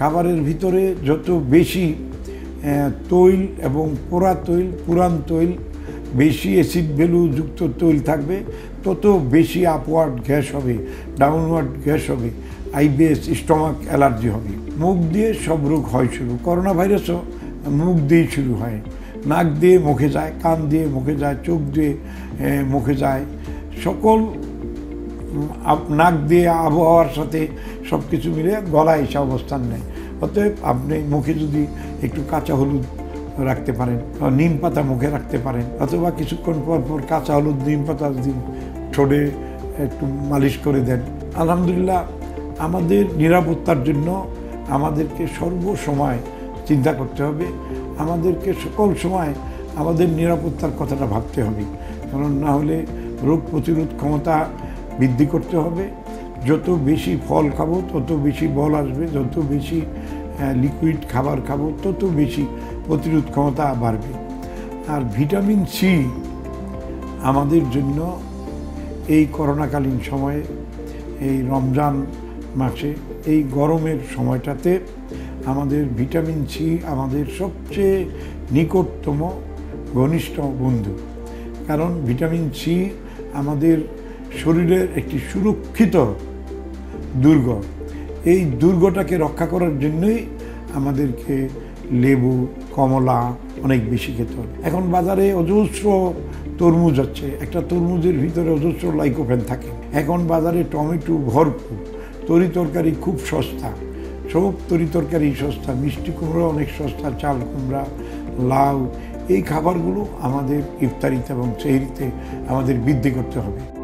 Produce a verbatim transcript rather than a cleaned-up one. খাবারের ভিতরে যত বেশি তৈল এবং পোড়া তৈল পুরান তৈল বেশি অ্যাসিড ভ্যালুযুক্ত তৈল থাকবে তত বেশি আপওয়ার্ড গ্যাস হবে, ডাউনওয়ার্ড গ্যাস হবে, আইবিএস স্টমাক অ্যালার্জি হবে। মুখ দিয়ে সব রোগ হয় শুরু, করোনা ভাইরাসও মুখ দিয়ে শুরু হয়, নাক দিয়ে মুখে যায়, কান দিয়ে মুখে যায়, চোখ দিয়ে মুখে যায়, সকল নাক দিয়ে আবহাওয়ার সাথে সব কিছু মিলে গলায় এসে অবস্থান নেয়। অতএব আপনি মুখে যদি একটু কাঁচা হলুদ রাখতে পারেন, নিম পাতা মুখে রাখতে পারেন, অথবা কিছুক্ষণ পর পর কাঁচা হলুদ নিম পাতা দিন ঠোঁটে একটু মালিশ করে দেন। আলহামদুলিল্লাহ আমাদের নিরাপত্তার জন্য আমাদেরকে সর্বসময় চিন্তা করতে হবে, আমাদেরকে সকল সময় আমাদের নিরাপত্তার কথাটা ভাবতে হবে, কারণ না হলে রোগ প্রতিরোধ ক্ষমতা বৃদ্ধি করতে হবে। যত বেশি ফল খাবো তত বেশি বল আসবে, যত বেশি লিকুইড খাবার খাবো তত বেশি প্রতিরোধ ক্ষমতা বাড়বে। আর ভিটামিন সি আমাদের জন্য এই করোনাকালীন সময়ে, এই রমজান মাসে, এই গরমের সময়টাতে আমাদের ভিটামিন সি আমাদের সবচেয়ে নিকটতম ঘনিষ্ঠ বন্ধু। কারণ ভিটামিন সি আমাদের শরীরের একটি সুরক্ষিত দুর্গ, এই দুর্গটাকে রক্ষা করার জন্যই আমাদেরকে লেবু কমলা অনেক বেশি খেতে হবে। এখন বাজারে অজস্র তরমুজ আছে, একটা তরমুজের ভিতরে অজস্র লাইকোপেন থাকে। এখন বাজারে টমেটো ভরপুর, তরি তরকারি খুব সস্তা, সব তরি তরকারি সস্তা, মিষ্টি কুমড়া অনেক সস্তা, চাল কুমড়া, লাউ, এই খাবারগুলো আমাদের ইফতারিতে এবং সেহরিতে আমাদের বৃদ্ধি করতে হবে।